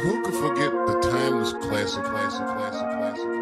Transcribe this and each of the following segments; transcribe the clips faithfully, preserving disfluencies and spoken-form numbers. Who could forget the timeless classic, classic, classic, classic, classic, classic?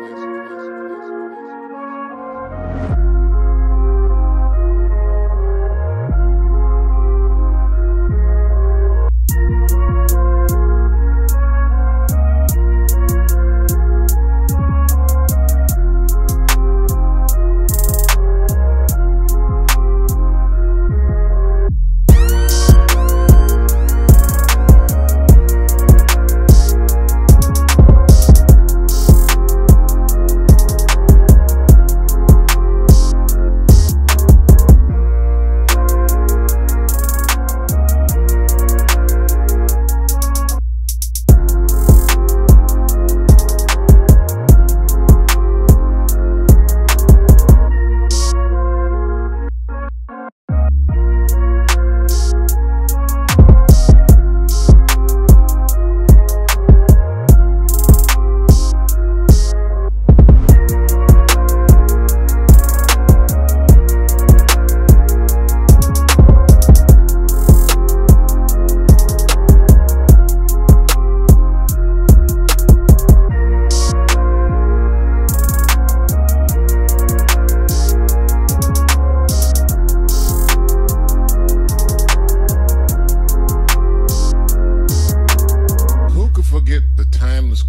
Forget the timeless.